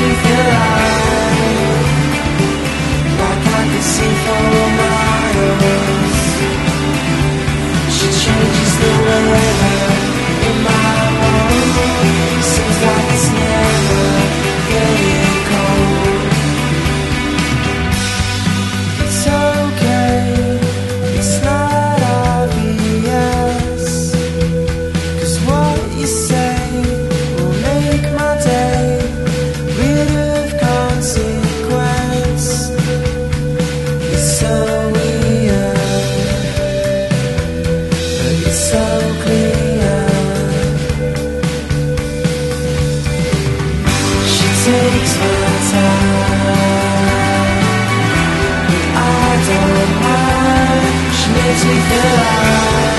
see your eyes, like I could see for miles. She changes the weather in my world. Seems like it's never getting cold. It's okay, it's not obvious, 'cause what you say will make my day. I don't mind, she makes me feel alive.